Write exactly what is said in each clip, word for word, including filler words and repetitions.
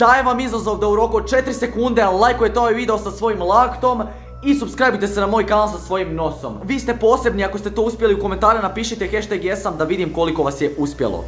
Dajem vam izazov da u roku od četiri sekunde lajkujete ovaj video sa svojim laktom i subscribeite se na moj kanal sa svojim nosom. Vi ste posebni, ako ste to uspjeli u komentare napišite hashtag jesam da vidim koliko vas je uspjelo.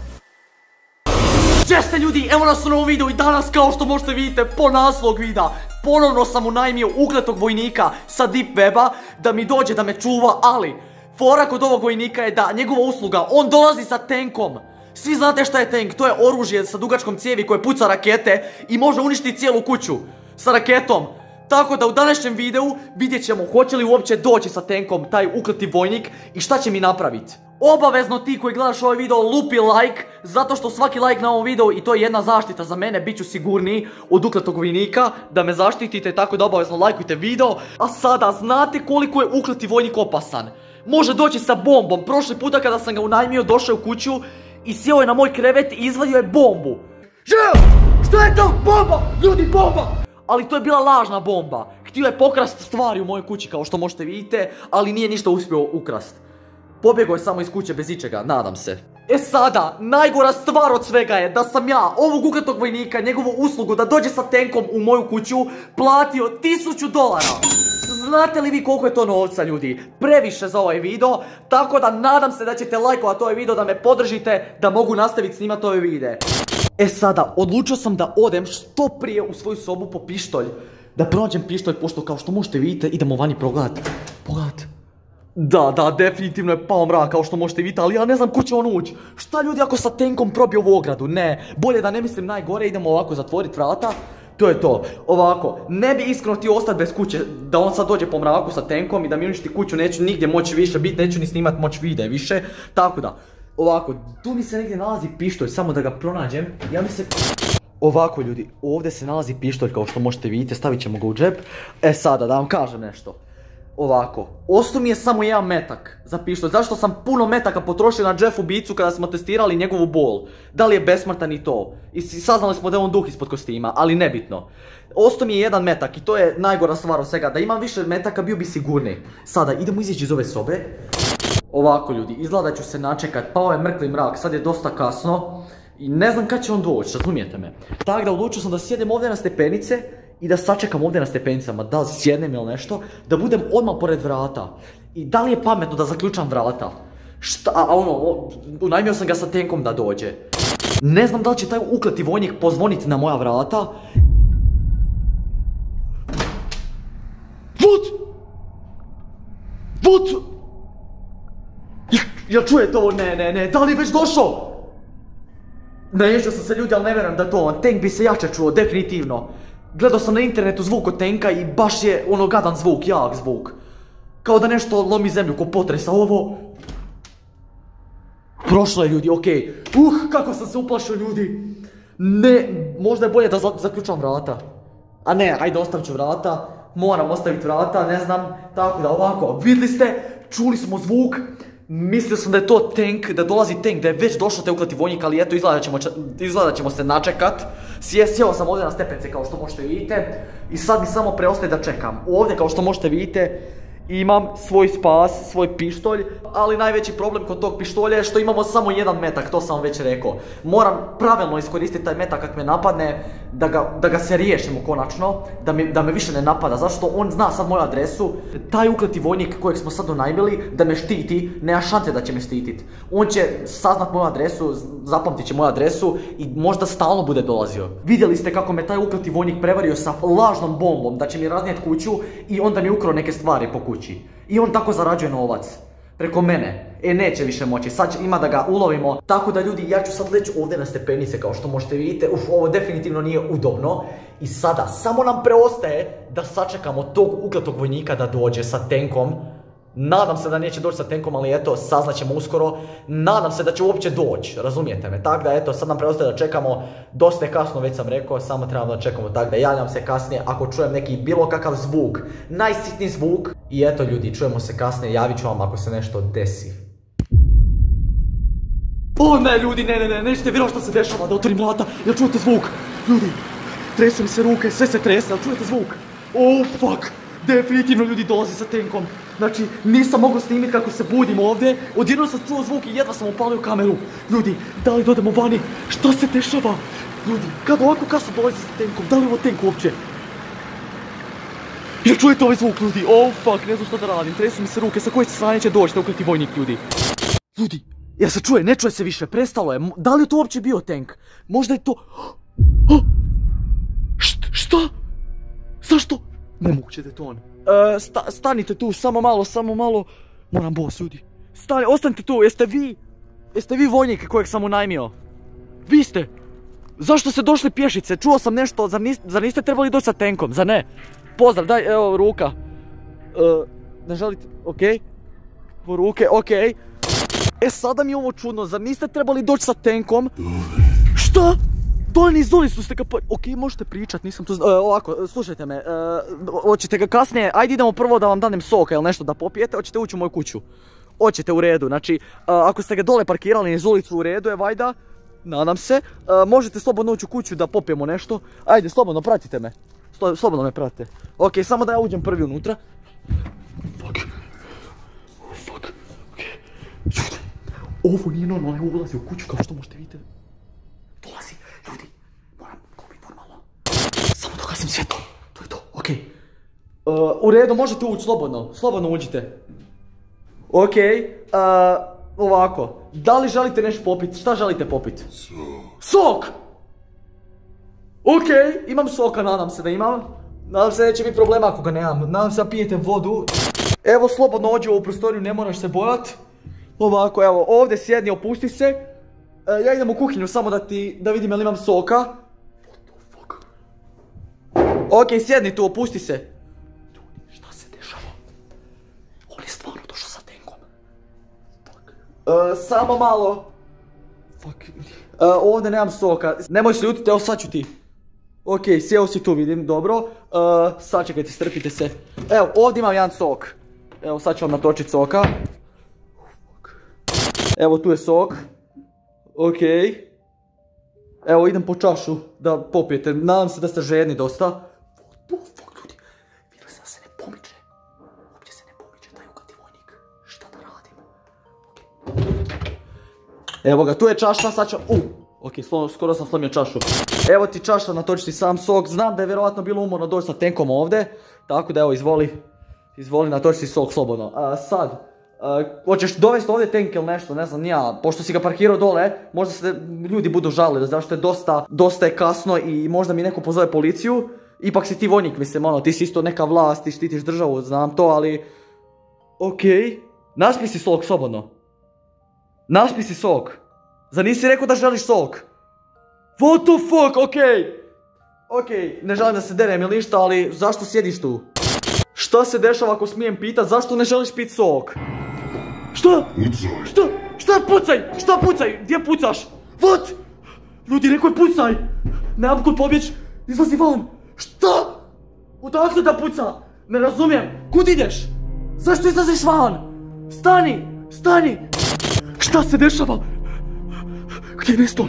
Česte ljudi, evo nas u novom videu i danas kao što možete vidite po naslog videa ponovno sam unajmio ukletog vojnika sa Deep Weba da mi dođe da me čuva, ali fora kod ovog vojnika je da njegova usluga, on dolazi sa tenkom. Svi znate šta je tank, to je oružje sa dugačkom cijevi koje puca rakete i može uništiti cijelu kuću sa raketom. Tako da u današnjem videu vidjet ćemo hoće li uopće doći sa tankom taj ukleti vojnik i šta će mi napraviti. Obavezno ti koji gledaš ovaj video lupi like, zato što svaki like na ovom videu i to je jedna zaštita za mene, bit ću sigurniji od ukletog vojnika da me zaštitite, tako da obavezno lajkujte video. A sada znate koliko je ukleti vojnik opasan. Može doći sa bombom, prošli puta kada sam ga unajmio došao u kuću i sjeo je na moj krevet i izvadio je bombu. Žel! Što je to? Bomba! Ljudi, bomba! Ali to je bila lažna bomba. Htio je pokrast stvari u mojoj kući kao što možete vidite, ali nije ništa uspio ukrast. Pobjegao je samo iz kuće bez ičega, nadam se. E sada, najgora stvar od svega je da sam ja ovog ukletog vojnika, njegovu uslugu da dođe sa tenkom u moju kuću, platio tisuću dolara. Znate li vi koliko je to novca ljudi? Previše za ovaj video, tako da nadam se da ćete lajkovat ovaj video, da me podržite, da mogu nastaviti snimat ove videe. E sada, odlučio sam da odem što prije u svoju sobu po pištolj, da pronađem pištolj, pošto kao što možete vidite idemo vani progledat. Pogledat. Da, da, definitivno je pao mrak kao što možete vidjeti, ali ja ne znam ko će on ući. Šta ljudi ako sa tenkom probije u ogradu? Ne, bolje da ne mislim najgore, idemo ovako zatvorit vrata. To je to, ovako, ne bi iskreno htio ostati bez kuće, da on sad dođe po mraku sa tenkom i da mi uništi kuću, neću nigdje moći više biti, neću ni snimat moći videe više, tako da, ovako, tu mi se negdje nalazi pištolj, samo da ga pronađem, ja mi se... Ovako ljudi, ovdje se nalazi pištolj kao što možete vidjeti, stavit ćemo ga u džep, e sada da vam kažem nešto. Ovako, ostao mi je samo jedan metak za pištolj, zašto sam puno metaka potrošio na Jeffu Bicu kada smo testirali njegovu bol. Da li je besmrtan i to, i saznali smo da je on duh ispod kostima, ali nebitno. Ostao mi je jedan metak i to je najgora stvar od svega, da imam više metaka bio bi sigurniji. Sada idemo izići iz ove sobe. Ovako ljudi, izgleda da ću se načekat, pao je mrkli mrak, sad je dosta kasno i ne znam kad će on doći, razumijete me. Tako da odlučio sam da sjedem ovdje na stepenice i da sačekam ovdje na stepenicama, da li sjednem ili nešto, da budem odmah pored vrata. I da li je pametno da zaključam vrata? Šta, a ono, unajmio sam ga sa tenkom da dođe. Ne znam da li će taj ukleti vojnik pozvoniti na moja vrata. What? What? Ja čujem to, ne, ne, ne, da li je već došao? Naježio sam se ljudi, ali ne vjerujem da to, tank bi se jače čuo, definitivno. Gledao sam na internetu zvuk od tenka i baš je ono gadan zvuk, jak zvuk. Kao da nešto lomi zemlju, ko potresa ovo. Prošlo je ljudi, okej. Okay. Uh, kako sam se uplašio ljudi. Ne, možda je bolje da zaključam vrata. A ne, ajde ostavit ću vrata. Moram ostaviti vrata, ne znam. Tako da ovako, vidli ste, čuli smo zvuk. Mislio sam da je to tank, da dolazi tank, da je već došao te ukleti vojnik, ali eto izgleda da ćemo, izgleda ćemo se načekat. Sjeo sam ovdje na stepence kao što možete vidite i sad mi samo preostaje da čekam. Ovdje kao što možete vidite imam svoj spas, svoj pištolj, ali najveći problem kod tog pištolja je što imamo samo jedan metak, to sam već rekao. Moram pravilno iskoristiti taj metak kad me napadne, da ga, da ga se riješimo konačno, da me, da me više ne napada, zašto on zna sad moju adresu. Taj ukleti vojnik kojeg smo sad unajmili da me štiti, nema šanse da će me štitit. On će saznat moju adresu, zapamtit će moju adresu i možda stalno bude dolazio. Vidjeli ste kako me taj ukleti vojnik prevario sa lažnom bombom, da će mi raznijet kuću i onda mi ukrao neke stvari po kuću. I on tako zarađuje novac preko mene. E neće više moći, sad ima da ga ulovimo. Tako da ljudi, ja ću sad leći ovdje na stepenice kao što možete vidite. Uf, ovo definitivno nije udobno. I sada samo nam preostaje da sačekamo tog ukletog vojnika da dođe sa tenkom. Nadam se da neće doći sa tenkom, ali eto, saznat ćemo uskoro. Nadam se da će uopće doći, razumijete me. Tako da eto, sad nam preostaje da čekamo. Dosta je kasno, već sam rekao, samo trebamo da čekamo. Tako da javljam se kasnije ako čujem neki bilo kakav zvuk, najsitniji zvuk. I eto ljudi, čujemo se kasnije, javit ću vam ako se nešto desi. O ne ljudi, ne ne ne, nećete vjerovati što se dešava, da otvorim vrata, jel čujete zvuk? Ljudi, tresu mi se ruke, sve se trese, jel čujete zvuk? Oh fuck, definitivno ljudi dolaze sa tenkom. Znači, nisam mogao snimiti kako se budim ovdje, odjednom sam čuo zvuk i jedva sam upalio kameru. Ljudi, da li dodemo vani, šta se dešava? Ljudi, kad ovako kasu dolazi sa tenkom, da li ovo tenk uopće? Jel čujete ovaj zvuk, ljudi? Oh fuck, ne znam što da radim, tresu mi se ruke, sa koje se strane će doći da ukriti vojnik, ljudi. Ljudi, jel se čuje, ne čuje se više, prestalo je, da li je to uopće bio tenk? Možda je to... Šta? Zašto? Nemoguće da je to on. Stanite tu, samo malo, samo malo. Moram boss, ljudi. Stani, ostanite tu, jeste vi... Jeste vi vojnik kojeg sam unajmio? Vi ste? Zašto ste došli pješice? Čuo sam nešto, zar niste, zar niste trebali doći sa tenkom, zar ne? Pozdrav, daj, evo, ruka. Uh, ne želite, okej. Okay. Ruke, okej. Okay. E, sada mi je ovo čudno, zar niste trebali doći sa tenkom? Šta? Dolni iz doli su ste ga pa... Okej, okay, možete pričat, nisam tu... Uh, ovako, slušajte me. Uh, hoćete ga kasnije, ajde idemo prvo da vam danem soka ili nešto da popijete, hoćete ući u moju kuću. Hoćete, u redu, znači, uh, ako ste ga dole parkirali iz ulicu, u redu je, vajda. Nadam se, uh, možete slobodno ući u kuću da popijemo nešto. Ajde, slobodno, pratite me. Slo slobodno me pratite. Ok, samo da ja uđem prvi unutra. Fuck. Oh, fuck. Ok. Ljudi, ovo nije normalno, ovo ulazi u kuću kao što možete vidjeti. Dolazi, ljudi, moram kupiti normalno. Samo da gasim sve to, to je to, ok. Uh, u redu, možete ući slobodno, slobodno uđite. Ok, uh, ovako, da li želite nešto popiti? Šta želite popiti? Sok. Sok! Okej, okay, imam soka, nadam se da imam. Nadam se da neće biti problema ako ga nemam. Nadam se da pijete vodu. Evo, slobodno ođe u ovu prostoriju, ne moraš se bojati. Ovako, evo, ovdje sjedni, opusti se. E, ja idem u kuhinju samo da ti, da vidim jel imam soka. What the fuck? Okej, okay, sjedni tu, opusti se. Eee, samo malo. Fuck. Ovdje nemam soka. Nemoj se ljutiti, evo sad ću ti. Okej, sjeo si tu, vidim, dobro. Sad čekajte, strpite se. Evo, ovdje imam jedan sok. Evo, sad ću vam natočiti soka. Evo, tu je sok. Okej. Evo, idem po čašu da popijete. Nadam se da ste žedni dosta. Evo ga, tu je čaša, sad ću... U, ok, skoro sam slomio čašu. Evo ti čaša, natoči ti sam sok. Znam da je vjerojatno bilo umorno doći sa tenkom ovdje. Tako da evo, izvoli. Izvoli, natoči ti sok slobodno. A, sad, a, hoćeš dovesti ovdje tenk ili nešto, ne znam, nija. Pošto si ga parkirao dole, možda se ljudi budu žalili. Zašto je dosta, dosta je kasno i možda mi neko pozove policiju. Ipak si ti vojnik, mislim, ono, ti si isto neka vlast, ti štitiš državu, znam to, ali... Okej, naspi si sok slobodno. Naspi si sok. Zar nisi rekao da želiš sok? What the fuck, okej. Okej, ne želim da se derem ili ništa, ali zašto sjediš tu? Šta se dešava ako smijem pitat, zašto ne želiš pit sok? Šta? Pucaj. Šta? Šta pucaj? Šta pucaj? Gdje pucaš? What? Ljudi, rekao je pucaj. Nemam kud pobjeć, izlazi van. Šta? Odakle da puca? Ne razumijem, kud ideš? Zašto izlaziš van? Stani, stani. Šta se dešava? Gdje je Nestor?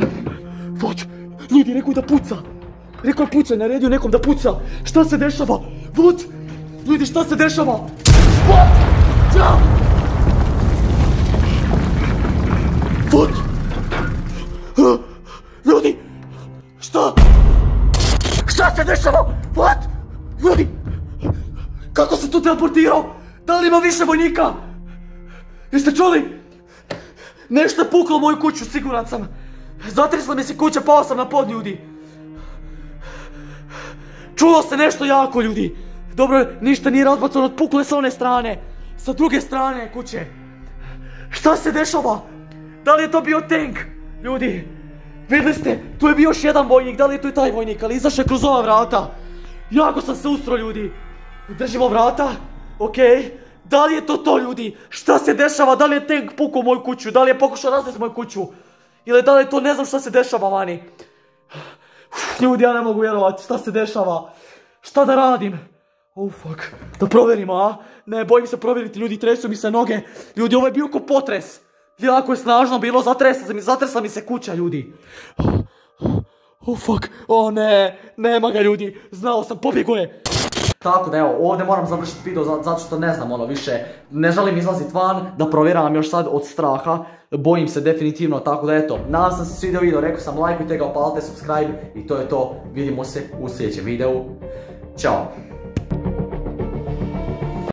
What? Ljudi, rekao je da puca. Rekao je puca, naredio nekom da puca. Šta se dešava? What? Ljudi, šta se dešava? What? Ja! What? Ljudi! Šta? Šta se dešava? What? Ljudi! Kako se tu teleportirao? Da li ima više vojnika? Jeste čuli? Nešto je puklo u moju kuću, siguran sam. Zatresla mi se kuća, pao sam na pod, ljudi. Čulo se nešto jako, ljudi. Dobro, ništa nije razbacano, puklo je sa one strane. Sa druge strane kuće. Šta se dešava? Da li je to bio tank? Ljudi, vidjeli ste, tu je bio još jedan vojnik, da li je tu i taj vojnik, ali izašao je kroz ova vrata. Jako sam se ustro, ljudi. Držimo vrata, okej. Da li je to to, ljudi? Šta se dešava? Da li je tank pukao u moju kuću? Da li je pokušao razvesti moju kuću? Ili da li je to, ne znam šta se dešava vani. Uf, ljudi, ja ne mogu vjerovati šta se dešava. Šta da radim? Oh fuck. Da provjerimo, a? Ne, bojim se provjeriti, ljudi, tresu mi se noge. Ljudi, ovo je bio ko potres. Jako je snažno bilo, zatresla mi, zatresla mi se kuća, ljudi. Oh fuck. O ne, nema ga, ljudi. Znao sam, pobjegao je. Tako da evo, ovdje moram završiti video zato što ne znam ono više, ne želim izlazit van da provjeravam još sad od straha, bojim se definitivno, tako da eto, nadam sam se svidio video, rekao sam lajkujte ga, opalite, subscribe i to je to, vidimo se u sljedećem videu, čao!